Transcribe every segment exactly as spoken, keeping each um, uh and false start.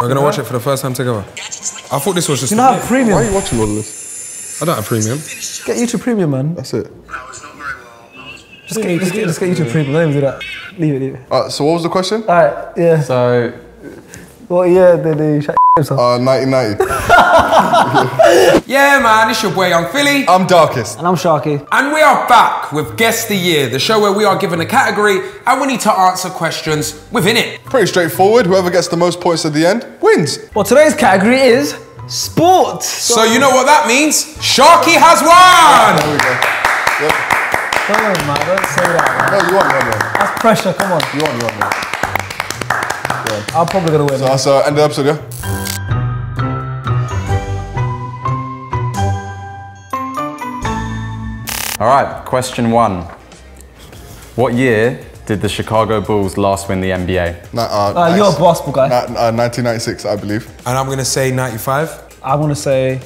We're gonna watch it for the first time together. I thought this was just. You don't have premium. Why are you watching all this? I don't have premium. Get YouTube premium, man. That's it. Just get, just, get, just get YouTube premium. Don't even do that. Leave it, leave it. Alright, so what was the question? Alright, yeah. So, what year did they shut themselves? Uh, nineteen ninety. Yeah, man, it's your boy Young Philly. I'm Darkest. And I'm Sharky. And we are back with Guess the Year, the show where we are given a category and we need to answer questions within it. Pretty straightforward. Whoever gets the most points at the end wins. Well, today's category is sports. So, so you know what that means? Sharky has won! There we go. Yep. Come on, man, don't say that. Man. No, you won, you won. That's pressure, come on. You won, you won. Man. I'm probably going to win. So that's uh, end of the episode, yeah? All right, question one. What year did the Chicago Bulls last win the N B A? Nah, uh, uh, you're a basketball guy. Nah, uh, nineteen ninety-six, I believe. And I'm going to say ninety-five. I want to say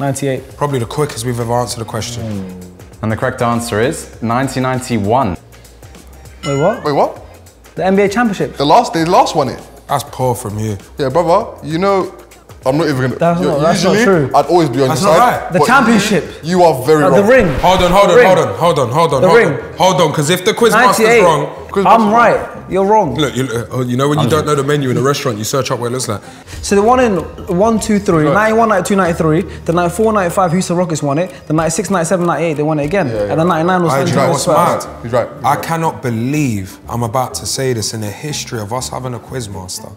ninety-eight. Probably the quickest we've ever answered a question. Mm. And the correct answer is nineteen ninety-one. Wait, what? Wait, what? The N B A Championship. The last, they last won it. That's poor from you. Yeah, brother, you know, I'm not even gonna. That's, not, that's usually, not true. I'd always be on that's your side. That's not right. The championship. You, you are very uh, wrong. The ring. Hold on, hold on, hold on, hold on, hold on. The hold ring. On. Hold on, because if the quizmaster's wrong. Quiz I'm right, wrong. You're wrong. Look, you, you know when you I'm don't right. know the menu in a restaurant, you search up what it looks like. So the one in one, two, three, right. ninety-one, ninety-two, ninety-three, the ninety-four, ninety-five, Houston Rockets won it, the ninety-six, ninety-seven, ninety-eight, they won it again, yeah, yeah, and the ninety-nine was San Antonio Spurs. He's right. I cannot believe I'm about to say this in the history of us having a quizmaster.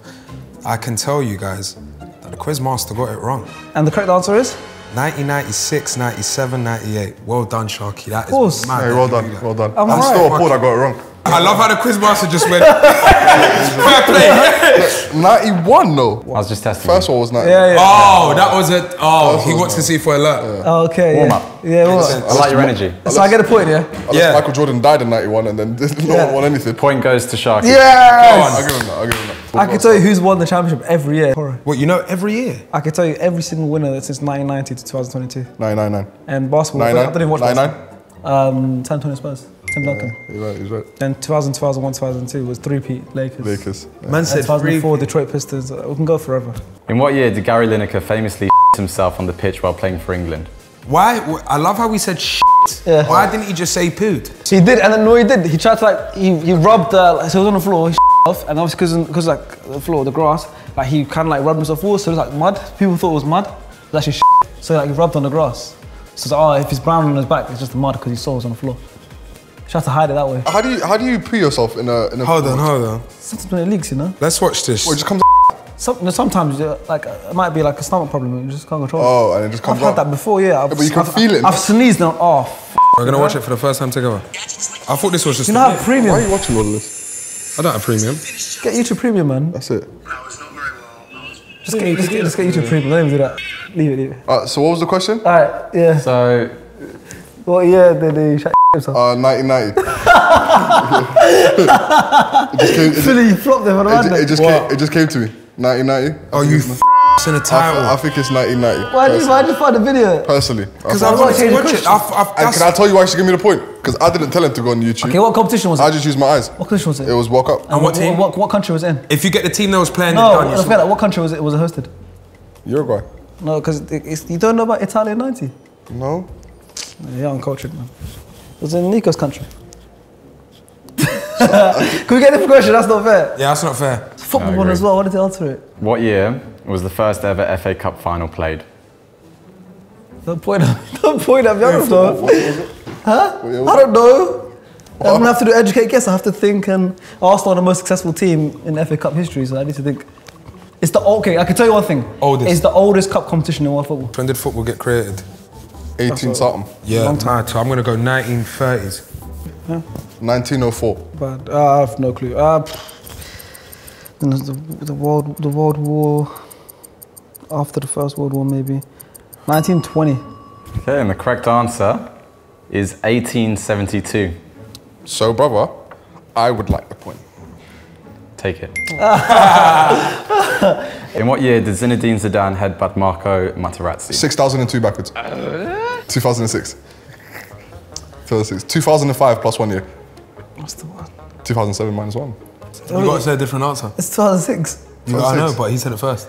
I can tell you guys, the quizmaster got it wrong. And the correct answer is? nineteen ninety-six, ninety-seven, ninety-eight. Well done, Sharky. That is course. Mad. Hey, well done, well done. I'm, I'm right. still appalled I got it wrong. I love how the quizmaster just went, fair play. ninety-one though. I was just testing. First one was ninety-one. Yeah, yeah. Oh, that was it. Oh, First he wants to see for alert. Yeah. Oh, okay. Warm yeah. up. Yeah, warm up. I like your energy. So I get a point, yeah? Unless yeah. Michael Jordan died in ninety-one and then no yeah. one won anything. Point goes to Sharky. Yes! I'll give him that, I'll give him that. I can tell you who's won the championship every year. What, you know every year? I can tell you every single winner since nineteen ninety to two thousand twenty-two. nine nine nine. And basketball, nine, nine. I don't even watch basketball. Um, San Antonio Spurs, Tim Duncan. Yeah, he's right, he's right. Then two thousand, two thousand one, two thousand two was three-peat Lakers. Lakers. Yeah. Man said two thousand four, Detroit Pistons. We can go forever. In what year did Gary Lineker famously himself on the pitch while playing for England? Why? I love how he said shit. Yeah. Why didn't he just say pooed? He did, and then no, he did. He tried to like, he, he rubbed, uh, so he was on the floor, he off, and obviously because like the floor, the grass, like he kind of like rubbed himself forward, so it was like mud. People thought it was mud. It was actually shit. So like he rubbed on the grass. So like, oh, if he's brown on his back, it's just mud because his soul's on the floor. You have to hide it that way. How do you how do you poo yourself in a in a? Hold on, hold on. Sometimes it leaks, you know. Let's watch this. Well, it just comes. Some, sometimes like it might be like a stomach problem and you just can't control it. Oh, and it just comes. I've out. had that before, yeah. I've, yeah but you can I've, feel I've, it. I've sneezed and oh. F We're gonna yeah. watch it for the first time together. I thought this was just. You don't have premium. Why are you watching all this? I don't have premium. Get YouTube premium, man. That's it. Just get, just, get, just get YouTube premium. Don't even do that. Leave it, leave it. All right, so what was the question? All right, yeah. So, what year did they shut themselves? Uh, nineteen ninety. It just came. It Philly, just, you flopped them on the it, it, just came, it just came to me. nineteen ninety. Oh, you f***ing in a title. I, I think it's nineteen ninety. Why did you, why did you find the video? Personally. Because I, I want to watch it. I've, I've, and can I tell you why she gave me the point? Because I didn't tell him to go on YouTube. Okay, what competition was it? I just used my eyes. What competition was it? It was World Cup. And, and what team? What, what, what country was it in? If you get the team that was playing, no, in forget that. What country was it? Was it hosted? Uruguay. No, because you don't know about Italia ninety? No. You're uncultured, man. It was in Nico's country. Can we get a different question? That's not fair. Yeah, that's not fair. It's a football one as well. What did they answer it? What year was the first ever F A Cup final played? Don't point at me. Don't point at me. I don't know. Huh? I don't know. What? I'm going to have to do educate guess. I have to think. And Arsenal are the most successful team in F A Cup history, so I need to think. It's the okay. I can tell you one thing. Oldest. It's the oldest cup competition in world football. When did football get created? eighteen something. Yeah. Long time. So I'm gonna go nineteen thirties. Yeah. nineteen oh four. But uh, I have no clue. Uh, then there's the, the world, the World War after the First World War, maybe nineteen twenty. Okay, and the correct answer is eighteen seventy-two. So, brother, I would like the point. Take it. In what year did Zinedine Zidane headbutt Marco Materazzi? six thousand two backwards. Uh, two thousand six. two thousand six. two thousand five plus one year. What's the one? two thousand seven minus one. You've got to say a different answer. It's two thousand six. No, I know, but he said it first.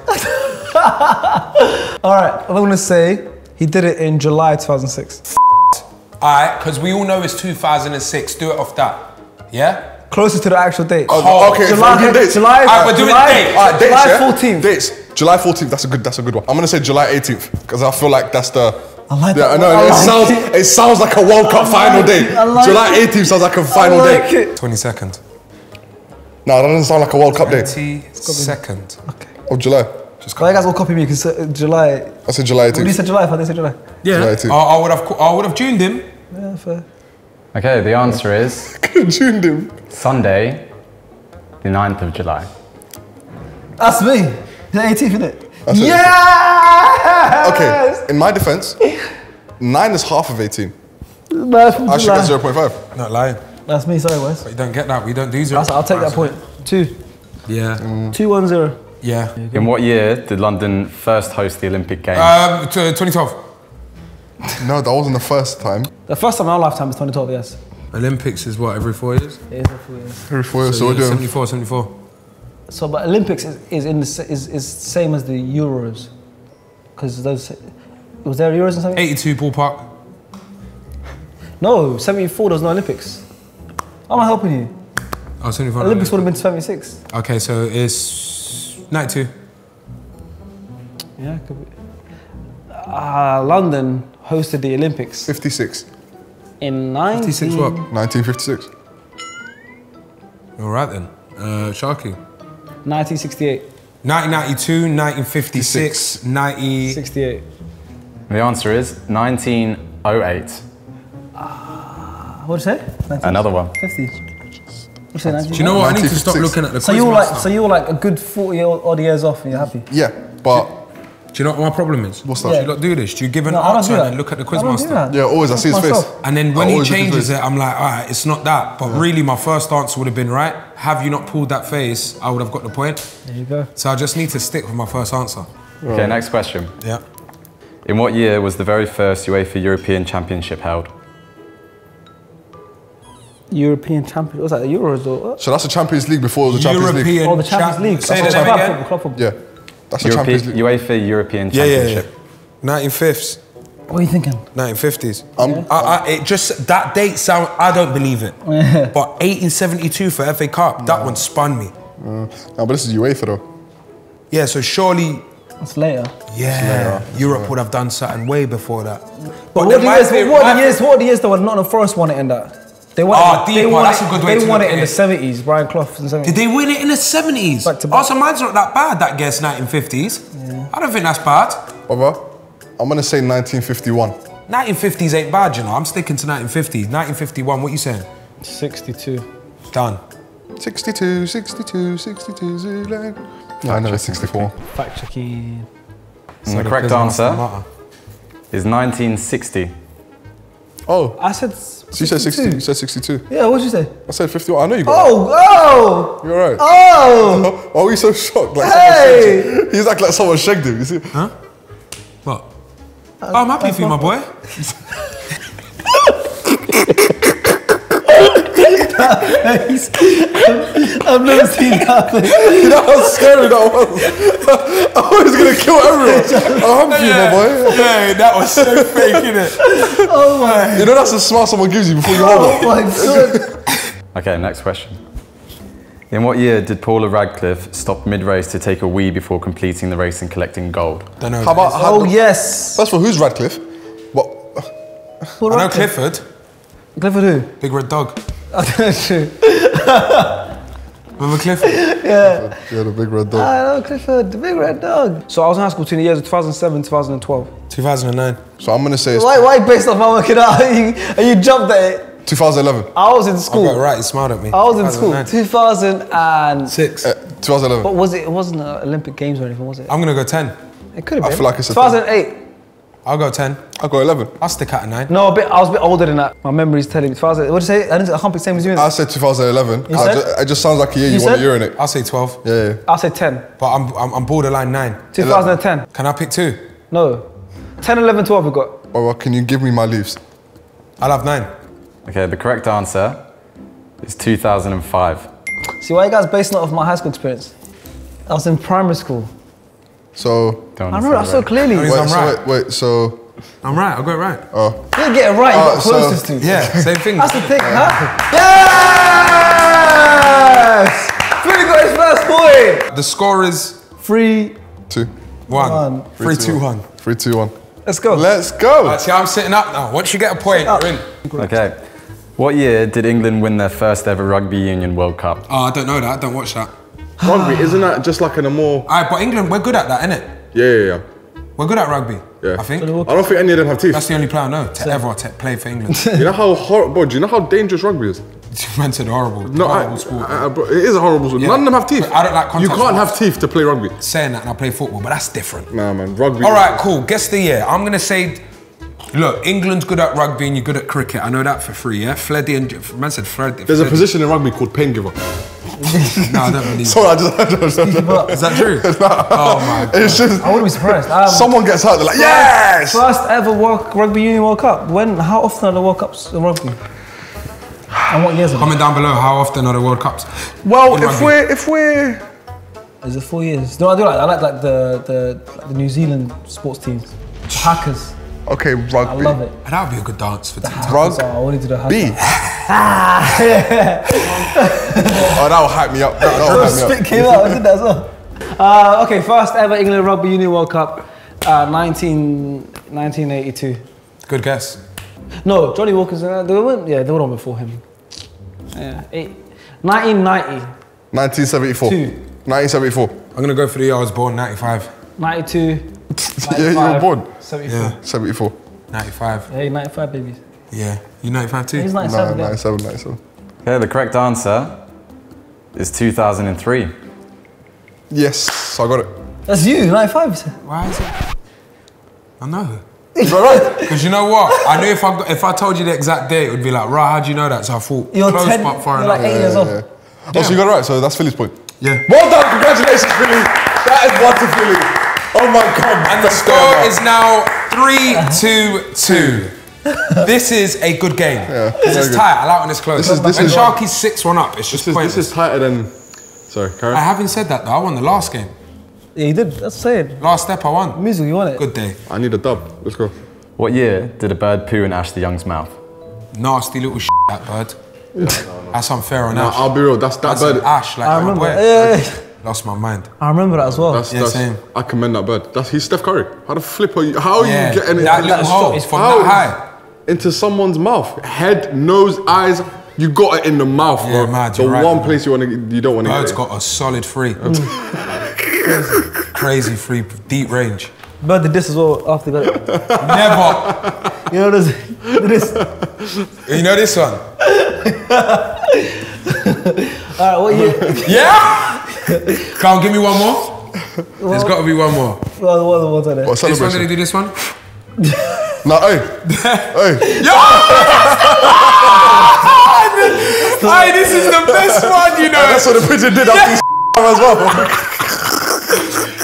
All right, I'm gonna say he did it in July two thousand six. All right, because we all know it's two thousand six. Do it off that, yeah? Closer to the actual date. Oh, okay. July, dates. July, right, we're doing dates. All right, dates, July fourteenth. Dates. July fourteenth. That's a good. That's a good one. I'm gonna say July eighteenth because I feel like that's the. I like yeah, that. I know. I it like sounds. It. it sounds like a World Cup like final day. Like July eighteenth sounds like a final like day. It. twenty-second. No, that doesn't sound like a World Cup day. twenty-second. Okay. Of July. Just well, you guys will copy me because uh, July. I said July eighteenth. Would you say July? I didn't say July. Yeah. July I, I would have. I would have tuned him. Yeah, fair. Okay, the answer is tuned him. Sunday, the ninth of July. That's me. The eighteenth, isn't it? That's yes! Okay, in my defense, nine is half of eighteen. I should get zero point five. Not lying. That's me, sorry, Wes. But you don't get that, we don't do zero. That's, I'll take that point. Two. Yeah. Mm. Two, one, zero. Yeah. In what year did London first host the Olympic Games? Um, twenty twelve. No, that wasn't the first time. The first time in our lifetime is twenty twelve, yes. Olympics is what, every four years? It is every four years. Every four years, so, so we're doing seventy-four, seventy-four. So, but Olympics is, is in the is, is same as the Euros, because those was there Euros and something. eighty-two ballpark. No, seventy-four. There was no Olympics. I'm not helping you. Oh, seventy-four. Olympics would have been seventy-six. Okay, so it's ninety-two. Yeah, could be. Uh, London hosted the Olympics. fifty-six. In nineteen. fifty-six what? nineteen fifty-six. All right then, uh, Sharky. nineteen sixty-eight. nineteen ninety-two, nineteen fifty-six, nineteen sixty-eight. The answer is nineteen oh eight. Uh, what did you say? Another one. fifty. What'd you say, do you know what? I need to stop looking at the so quiz you're like, So you're like a good forty odd years off and you're happy? Yeah, but... Do you know what my problem is? What's that? Yeah. Do you not do this? Do you give an no, answer and then look at the quizmaster? Yeah, always. I see his face. And then when he changes it, I'm like, all right, it's not that. But yeah. really, my first answer would have been right. Have you not pulled that face, I would have got the point. There you go. So I just need to stick with my first answer. Right. Okay, next question. Yeah. In what year was the very first UEFA European Championship held? European Championship? What's that, the Euros or what? So that's the Champions League before it was the Champions League. European. Oh, the Champions League. Say that again. Club football. Yeah. That's Europe, a UEFA European Championship. Yeah, yeah, yeah. nineteen fifties. What are you thinking? nineteen fifties. Um, yeah. I, I, it just, that date sound, I don't believe it. But eighteen seventy-two for F A Cup, no. That one spun me. No, no, but this is UEFA though. Yeah, so surely... That's later. Yeah, it's later. Europe later. Would have done something way before that. But, but what, years, favorite, what, years, what years though was not the first one to end that? They won oh, it, they won that's it, a good way they to won it in it. the seventies, Brian Clough in the seventies. Did they win it in the seventies? Back to back. Oh, so mine's not that bad, that guess, nineteen fifties. Yeah. I don't think that's bad. Brother, I'm going to say nineteen fifty-one. nineteen fifties ain't bad, you know. I'm sticking to nineteen fifties. nineteen fifty-one, what are you saying? sixty-two. Done. sixty-two, sixty-two, sixty-two, no, I know it's sixty-four. Fact checking. So the, the correct answer is nineteen sixty. Oh. I said sixty-two. You said sixty. You said sixty-two. Yeah, what did you say? I said fifty-one. I know you got oh, that. Oh, oh! You're right. Oh! Why were you so shocked? Like hey! He's acting like someone shagged him, you see? Huh? What? Uh, oh, I'm happy for you, my boy. I've never seen that thing. You know how scary that was? I was going to kill everyone. I'm happy, yeah. my boy. Yeah, that was so fake, innit? Oh my. You know that's the smile someone gives you before you hold up. Oh my god. Okay, next question. In what year did Paula Radcliffe stop mid-race to take a wee before completing the race and collecting gold? Don't know. How about, how oh, yes. First of all, who's Radcliffe? What? Paula I know Radcliffe. Clifford. Clifford who? Big Red Dog. That's true. Remember Clifford? Yeah. Yeah, the big red dog. I know Clifford, the big red dog. So I was in high school between the years of two thousand seven, two thousand twelve. two thousand nine. So I'm going to say it's... Why, why based off my working out and you, and you jumped at it? two thousand eleven. I was in school. I got it right, you smiled at me. I was in school. two thousand six. Uh, two thousand eleven. But was it, it wasn't uh, Olympic Games or anything, was it? I'm going to go ten. It could have been. I feel like it's two thousand eight. A ten. I'll go ten. I'll go eleven. I'll stick at a nine. No, a bit, I was a bit older than that. My memory's telling me. What did you say? I, didn't, I can't pick the same as you. I said two thousand eleven. You I said? Just, it just sounds like a year you, you want a year in it. I'll say twelve. Yeah, yeah. I'll say ten. But I'm, I'm, I'm borderline nine. two thousand ten. eleven. Can I pick two? No. ten, eleven, twelve we got. Oh, well, can you give me my leaves? I'll have nine. Okay, the correct answer is two thousand five. See, why are you guys basing it off my high school experience? I was in primary school. So Don't I remember that so clearly. Wait, I'm right. So wait, wait, so I'm right. I got it right. Oh, you didn't get it right. Oh, you got closest so, to. Yeah, same thing. That's the thing, yeah. huh? Yes! Philly got his first point. The score is three, two, one. one. Three, three, two, two one. one. Three, two, one. Let's go. Let's go. Right, see, I'm sitting up now. Once you get a point, you're in. Okay. What year did England win their first ever Rugby Union World Cup? Oh, I don't know that. I don't watch that. Rugby, isn't that just like in a more... All right, but England, we're good at that, innit? Yeah, yeah, yeah. We're good at rugby, yeah. I think. I don't think any of them have teeth. That's the only player I know to ever play for England. You know how horrible, do you know how dangerous rugby is? Man said horrible. No, horrible I, sport. I, I, bro, it is a horrible sport. Yeah. None of them have teeth. But I don't like contact. You can't sports. have teeth to play rugby. Saying that, and I play football, but that's different. Nah, man, rugby... All right, cool, guess the year. I'm going to say... Look, England's good at rugby and you're good at cricket. I know that for free, yeah? Fleddy and... Man said Fleddy. There's Fleddy. a position in rugby called pain giver. No, I don't believe Sorry, I just... I just, I just but, is that true? No. Oh, my God. It's just... I wouldn't be surprised. Um, someone gets hurt, they're like, yes! First ever work, Rugby Union World Cup. When? How often are the World Cups in rugby? And what years are Comment down below, how often are the World Cups? Well, if rugby? we're... If we're... Is it four years? No, I do like... I like, like, the, the, like the New Zealand sports teams. Hackers. Okay, rugby. I love it. That would be a good dance for TikTok. Rugby. I wanted to do a beat. Ah, yeah. Oh, that would hype me up. That would hype me up. Spit came out, wasn't that as well? Uh, okay, first ever England Rugby Union World Cup, uh, nineteen eighty-two. Good guess. No, Johnny Walker's, uh, they went, yeah, they were on before him. Yeah, eight, nineteen ninety. nineteen seventy-four. Two. nineteen seventy-four. I'm going to go for the year I was born, ninety-five. ninety-two. Yeah, you were born. seventy-four. Yeah. seventy-four. ninety-five. Yeah, ninety-five, babies. Yeah, you ninety-five too? He's ninety-seven. No, ninety-seven, ninety-seven. Okay, the correct answer is two thousand three. Yes, I got it. That's you, ninety-five. Why is it? I know. Because right. you know what? I knew if I, if I told you the exact date, it would be like, right, how do you know that? So I thought, you're close ten, but far enough. You're like eight yeah, years yeah, old. Yeah. Oh, yeah. So you got it right, so that's Philly's point. Yeah. Well done, congratulations, Philly. That is one to Philly. Oh my God! And the score is now three, two, two. This is a good game. Yeah, this is good. tight. I like when it's close. This is, this when is Sharky's six one up. It's just this is, this is tighter than. Sorry, Karen. I haven't said that though. I won the last game. Yeah, you did. That's saying. Last step, I won. Mizzle, you won it. Good day. I need a dub. Let's go. What year did a bird poo in Ash the Young's mouth? Nasty little shit, that bird. Yeah, no, no. That's unfair on no, Ash. I'll be real. That's that that's bird. Ash, like I remember. Where? Lost my mind. I remember that as well. That's, yeah, that's, same. I commend that bird. That's, he's Steph Curry. How the flip are you? How are yeah, you getting it? That little hole is from that high. Into someone's mouth. Head, nose, eyes. You got it in the mouth, yeah, bro. Mad, the right, one man. place you, wanna, you don't want to get it. Bird's got a solid three. Crazy. Crazy three, deep range. Bird did this as well after that. Never. You know this? this. You know this one? Alright, what you? Yeah! Can't give me one more? Well, There's got to be one more. Well, one more today. What, this one, gonna do this one? No, hey. Hey. Yo! Hey, this is the best one, you know. That's what the pigeon did after this as well.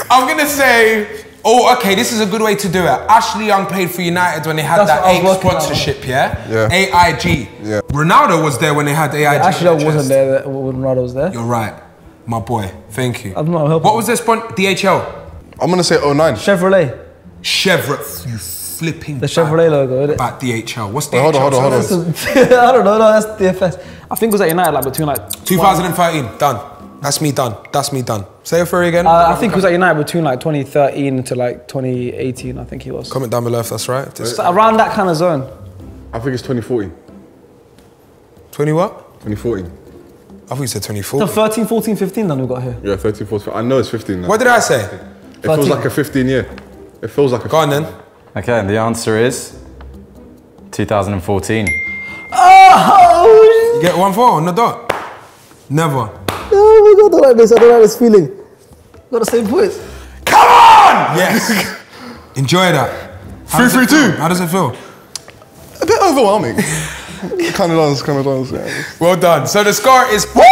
I'm going to say, oh, okay, this is a good way to do it. Ash Young played for United when they had That's that eight sponsorship, out. yeah? Yeah. A I G. Yeah. Ronaldo was there when they had A I G. Yeah, Ash Young wasn't there when Ronaldo was there. You're right. My boy, thank you. I'm not helping. What was this one? D H L? I'm gonna say oh nine. Chevrolet. Chevrolet, you flipping The Chevrolet logo, isn't it? About D H L, what's Wait, D H L? Hold on, hold on, hold on. I don't know, no, that's D F S. I think it was at United, like between like... twenty thirteen, done. That's me done, that's me done. Say it for you again. Uh, I think it was at United between like twenty thirteen to like twenty eighteen, I think he was. Comment down below if that's right. Just so around that kind of zone. I think it's twenty fourteen. twenty what? twenty fourteen. I thought you said twenty-four. No, thirteen, fourteen, fifteen then we got here. Yeah, thirteen, fourteen. I know it's fifteen now. What did I say? It feels like a fifteen year. It feels like a Go on then. Okay, and the answer is two thousand fourteen. Oh! You get one four on the dot? Never. Oh my God, I don't like this. I don't like this feeling. Got the same points. Come on! Yes. Enjoy that. three three two. How does it feel? A bit overwhelming. Kind of does, kind of does, yeah. Well done. So the score is three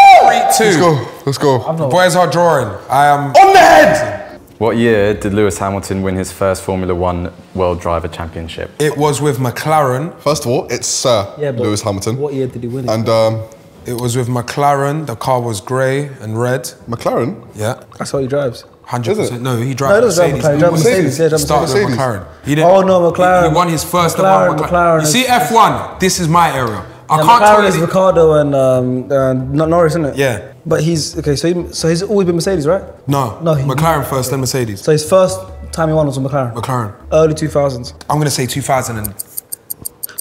two. Let's go, let's go. The boys are drawing. I am... On the head! What year did Lewis Hamilton win his first Formula One World Driver Championship? It was with McLaren. First of all, it's Sir uh, yeah, Lewis Hamilton. What year did he win it? And um, It was with McLaren. The car was grey and red. McLaren? Yeah. That's how he drives. one hundred percent. No, he drives no, Mercedes. Drive McLaren. He drives Mercedes. Mercedes. Yeah, started Mercedes. With McLaren. He didn't, oh no, McLaren. He, he won his first McLaren. McLaren. McLaren. You see F one? This is my area. I yeah, can't McLaren tell is Ricardo and um, uh, not Norris, isn't it? Yeah. But he's, okay, so, he, so he's always been Mercedes, right? No, no, he, McLaren first, then Mercedes. So his first time he won was with McLaren? McLaren. Early two thousands. I'm going to say two thousand and...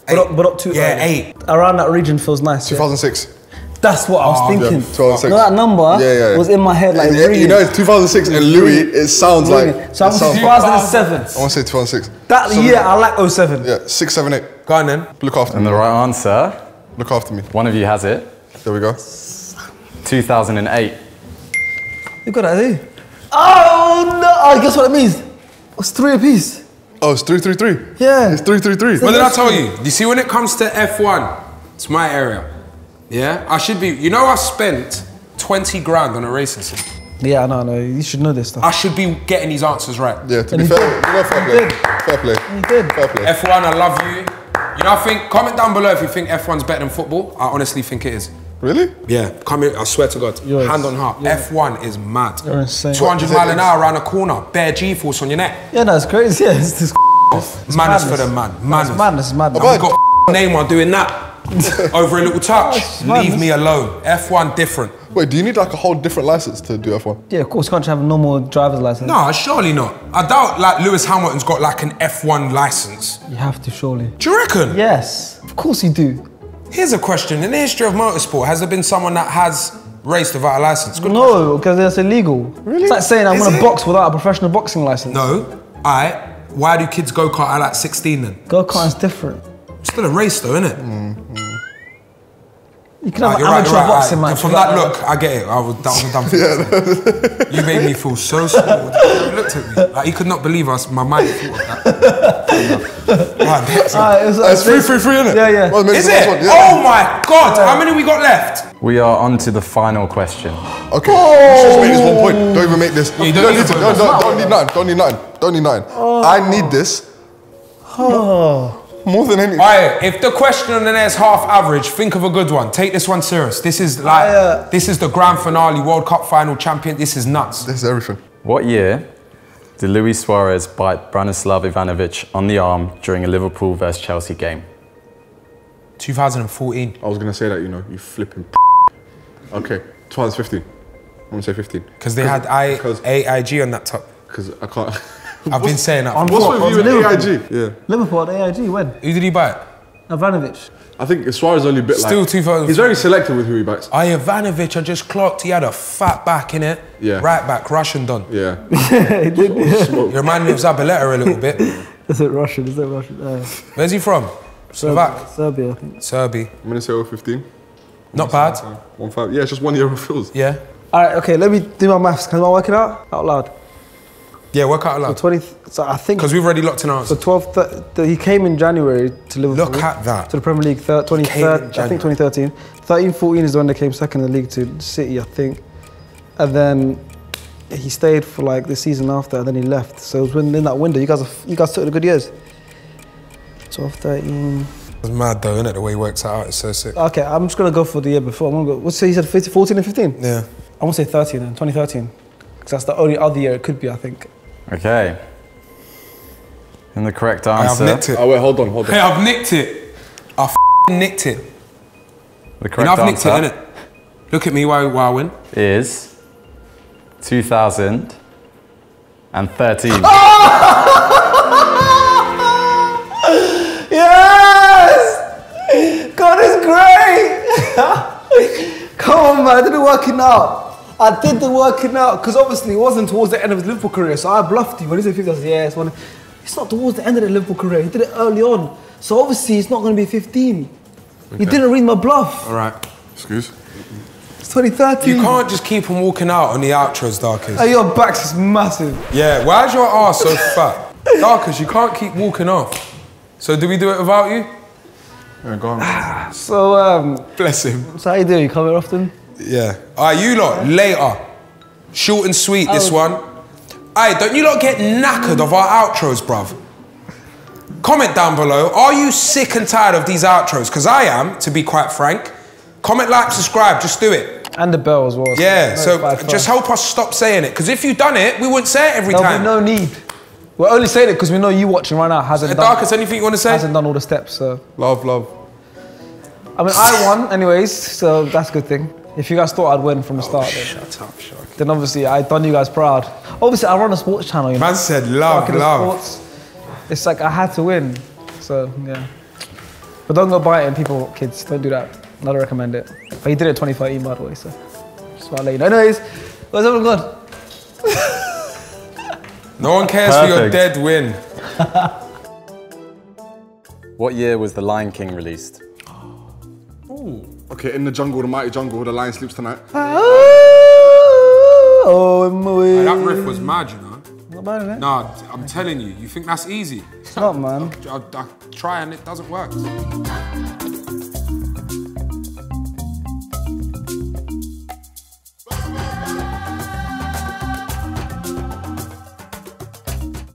But up, but up to... Yeah, eight. Around that region feels nice. two thousand six. Yeah. That's what I was oh, thinking. Yeah, two thousand six. No, that number yeah, yeah. was in my head like yeah, really. You know, it's two thousand six and Louis, it sounds really? Like... So I'm going to say two thousand seven. I want to say two thousand six. That seven, year, eight. I like oh seven. Yeah, six, seven, eight. Go on then. Look after and me. And the right answer... Look after me. One of you has it. There we go. two thousand eight. You got that, eh? Oh no! I guess what it means. It's three apiece. Oh, it's three, three, three. Yeah. It's three, three, three. But then I tell you, you see, when it comes to F one, it's my area. Yeah, I should be. You know, I spent twenty grand on a racing sim. Yeah, I know, I know. You should know this stuff. I should be getting these answers right. Yeah, to and be fair, did. You know, fair play. Fair play. You did. Fair play. F one, I love you. You know, I think, comment down below if you think F one's better than football. I honestly think it is. Really? Yeah, come here, I swear to God. Yours. Hand on heart, yeah. F one is mad. You're insane. two hundred mile an hour around the corner, bare G-force on your neck. Yeah, that's no, crazy, yeah. It's, it's manners madness. For the man, manners. It's madness, it's madness. I've got Neymar doing that over a little touch. Oh, leave me alone, F one different. Wait, do you need like a whole different license to do F one? Yeah, of course, you can't have a normal driver's license. No, surely not. I doubt like Lewis Hamilton's got like an F one license. You have to, surely. Do you reckon? Yes, of course you do. Here's a question, in the history of motorsport, has there been someone that has raced without a license? Good no, because that's illegal. Really? It's like saying I'm going to box without a professional boxing license. No, I. Why do kids go-kart at like sixteen then? Go-kart is different. It's still a race though, isn't it? Mm. You can have right, an amateur right, boxing right. match. From that look, I get it. I was, that was a dumb thing. Yeah. You made me feel so small. You looked at me. Like, you could not believe us. My mind thought of that. Right, that's right, it's like, it's three, three, three, isn't it? Yeah, yeah. Well, it is it? One, yeah. Oh my God, yeah. How many we got left? We are on to the final question. Okay, oh. You just made this one point. Don't even make this. Yeah, you don't, you don't need to. Don't, don't, don't need nine. Don't need nine. Don't need nine. Oh. I need this. Oh. More than anything. Right, if the question on there is half average, think of a good one. Take this one serious. This is like, I, uh, this is the grand finale, World Cup final, champion. This is nuts. This is everything. What year did Luis Suarez bite Branislav Ivanovic on the arm during a Liverpool versus Chelsea game? two thousand fourteen. I was going to say that, you know, you flipping Okay, twenty fifteen. I'm going to say fifteen. Because they had I, A I G on that top. Because I can't... I've been saying that. What's what, with you at A I G? Yeah. Liverpool at A I G, when? Who did he bite? Ivanovic. I think Suarez only bit like... Still two thousand. He's very selective with who he bites. I, Ivanovic, I just clocked. He had a fat back, innit? Yeah. Right back, Russian done. Yeah. He did. You remind me of Zabaleta a little bit. Is it Russian? Is it Russian? Uh, Where's he from? Slovak? Serbia, I think. Serbia. I'm going to say oh fifteen. Not bad. one five. Yeah, it's just one year of fills. Yeah. All right, okay, let me do my maths. Can I work it out? Out loud. Yeah, work out loud. So twenty, so I think because we've already locked in our answers. So twelve, th th he came in January to Liverpool. Look at that. To the Premier League, twenty third, I think twenty thirteen. Thirteen, fourteen is the one that came second in the league to City, I think. And then he stayed for like the season after, and then he left. So it was when, in that window, you guys, are, you guys took the good years. Twelve, thirteen. It's mad though, isn't it? The way he works that out, it's so sick. Okay, I'm just gonna go for the year before. I'm gonna go. What's he said? fourteen and fifteen. Yeah. I'm gonna say thirteen then, twenty thirteen, because that's the only other year it could be, I think. Okay. And the correct answer. Hey, I've nicked it. Oh wait, hold on, hold on. Hey, I've nicked it. I f***ing nicked it. The correct and I've answer. I've nicked it, innit? Look at me while, while I win. Is two thousand thirteen. Oh! Yes! God is great! Come on, man, I didn't work it out. I did the working out, because obviously it wasn't towards the end of his Liverpool career, so I bluffed you. When he said fifteen, I said, yeah, it's one. It's not towards the end of the Liverpool career. He did it early on. So obviously it's not going to be fifteen. Okay. You didn't read my bluff. All right. Excuse? It's twenty thirteen. You can't just keep on walking out on the outros, Darkest. Hey, your back's is massive. Yeah, why's your arse so fat? Darkest, you can't keep walking off. So do we do it without you? Yeah, go on. So, um... Bless him. So how you do? You come here often? Yeah. Alright, you lot, later. Short and sweet, this oh. one. Aye, don't you lot get knackered of our outros, bruv? Comment down below, are you sick and tired of these outros? Because I am, to be quite frank. Comment, like, subscribe, just do it. And the bell as well. Yeah, so, so just help us stop saying it. Because if you've done it, we wouldn't say it every There'll time. There'll be no need. We're only saying it because we know you watching right now hasn't done... Darkest, anything you want to say? Hasn't done all the steps, so... Love, love. I mean, I won anyways, so that's a good thing. If you guys thought I'd win from the oh, start... Shut then, up, Sharky. Then obviously, I've done you guys proud. Obviously, I run a sports channel, you know? Man said love, Darker love. It's like, I had to win, so, yeah. But don't go biting people, kids. Don't do that. I don't recommend it. But he did it twenty thirteen, by the way, so... Just want to let you know. Anyways, what's up, God? No one cares Perfect. for your dead win. What year was The Lion King released? Ooh. Okay, in the jungle, the mighty jungle, the lion sleeps tonight. Oh, oh my. That riff was mad, you know? Not bad, eh? Nah, I'm telling you, you think that's easy? It's not, man. I, I, I try and it doesn't work.